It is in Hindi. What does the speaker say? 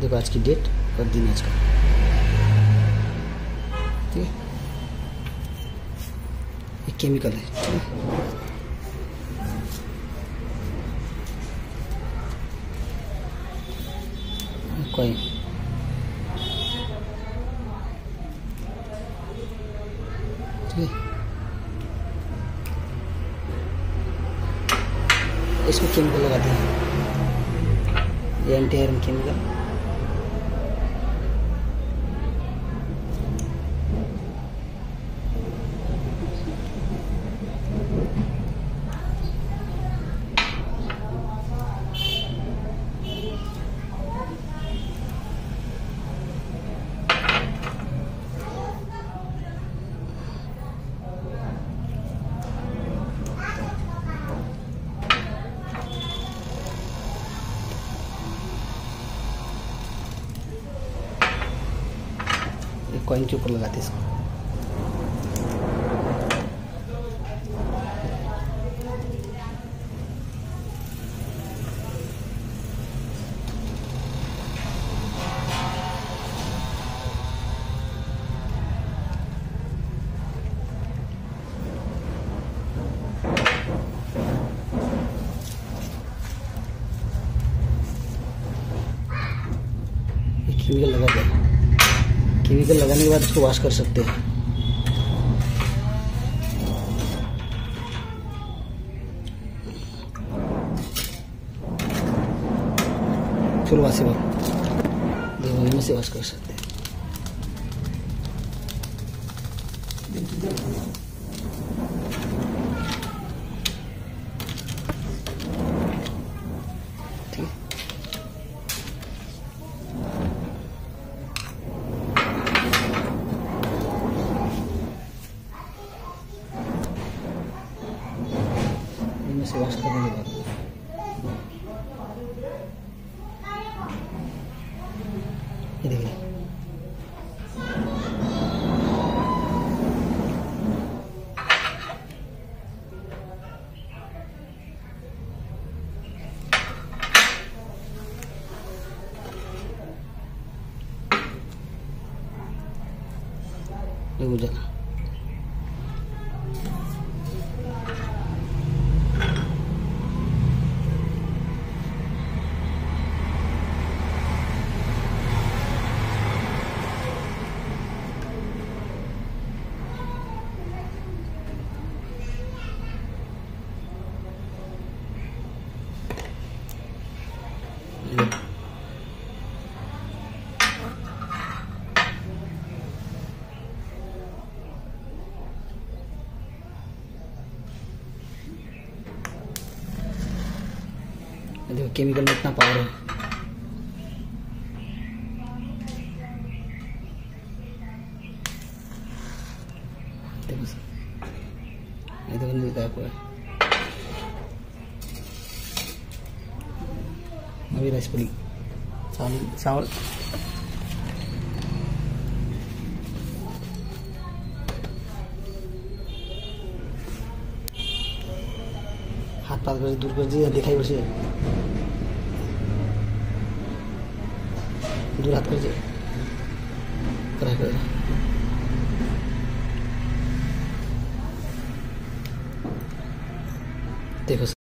देखो आज की डेट और दिन आज का, ठीक है। ये केमिकल है, ठीक है। कोई ठीक है, इसमें केमिकल लगाते हैं, ये एंटी आयरन केमिकल। कॉइन के ऊपर लगाते हैं इसको, केमिकल लगा दिया। केमिकल लगाने के बाद इसको वॉश कर सकते हैं। फिर वहां से देखो, इनमें से वॉश कर सकते हैं। वॉश करने के बाद ये देखिए, ये देखो देखो केमिकल में इतना पावर है। देखो ये देखो नहीं दिखाया पूरा, अभी राइस पुली चावल हाथ पास कर दूर कर दिए, दिखाई पड़े दूर हाथ कर जाए। देखो।